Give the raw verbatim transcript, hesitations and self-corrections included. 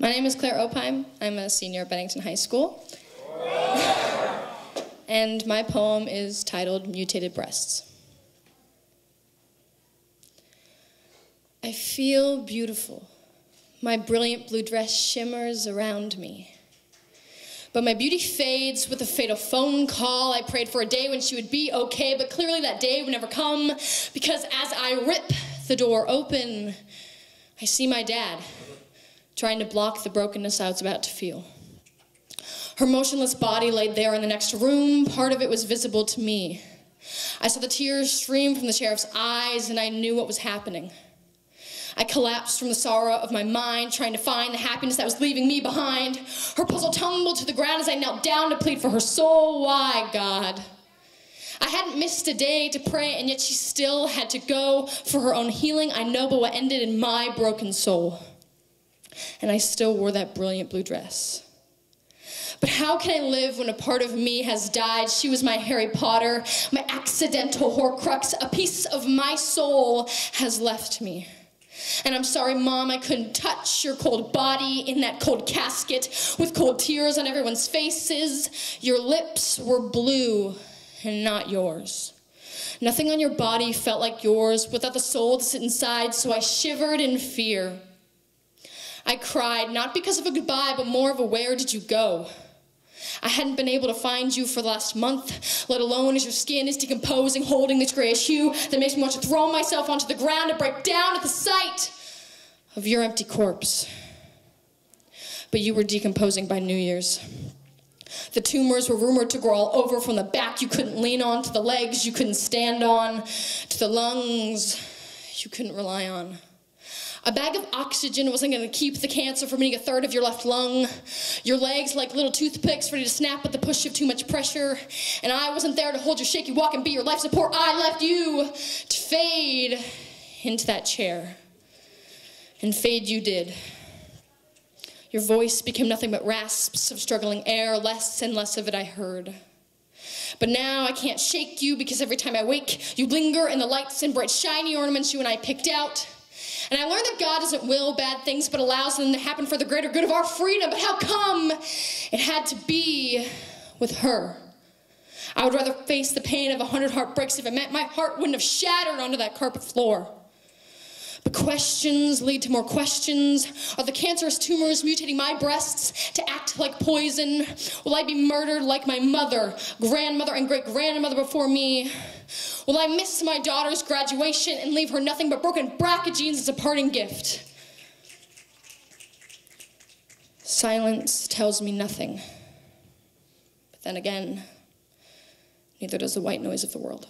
My name is Claire Opheim. I'm a senior at Bennington High School. And my poem is titled Mutated Breasts. I feel beautiful. My brilliant blue dress shimmers around me. But my beauty fades with a fatal phone call. I prayed for a day when she would be okay, but clearly that day would never come, because as I rip the door open, I see my dad, trying to block the brokenness I was about to feel. Her motionless body laid there in the next room. Part of it was visible to me. I saw the tears stream from the sheriff's eyes, and I knew what was happening. I collapsed from the sorrow of my mind, trying to find the happiness that was leaving me behind. Her puzzle tumbled to the ground as I knelt down to plead for her soul. Why, God? I hadn't missed a day to pray, and yet she still had to go for her own healing. I know, but what ended in my broken soul. And I still wore that brilliant blue dress. But how can I live when a part of me has died? She was my Harry Potter, my accidental Horcrux. A piece of my soul has left me. And I'm sorry, Mom, I couldn't touch your cold body in that cold casket with cold tears on everyone's faces. Your lips were blue and not yours. Nothing on your body felt like yours without the soul to sit inside, so I shivered in fear. I cried, not because of a goodbye, but more of a where did you go? I hadn't been able to find you for the last month, let alone as your skin is decomposing, holding this grayish hue that makes me want to throw myself onto the ground and break down at the sight of your empty corpse. But you were decomposing by New Year's. The tumors were rumored to grow all over, from the back you couldn't lean on, to the legs you couldn't stand on, to the lungs you couldn't rely on. A bag of oxygen wasn't going to keep the cancer from eating a third of your left lung. Your legs like little toothpicks ready to snap at the push of too much pressure. And I wasn't there to hold your shaky walk and be your life support. I left you to fade into that chair. And fade you did. Your voice became nothing but rasps of struggling air. Less and less of it I heard. But now I can't shake you, because every time I wake, you linger in the lights and bright shiny ornaments you and I picked out. And I learned that God doesn't will bad things, but allows them to happen for the greater good of our freedom. But how come it had to be with her? I would rather face the pain of a hundred heartbreaks if it meant my heart wouldn't have shattered onto that carpet floor. But questions lead to more questions. Are the cancerous tumors mutating my breasts to act like poison? Will I be murdered like my mother, grandmother, and great-grandmother before me? Will I miss my daughter's graduation and leave her nothing but broken B R C A genes as a parting gift? Silence tells me nothing. But then again, neither does the white noise of the world.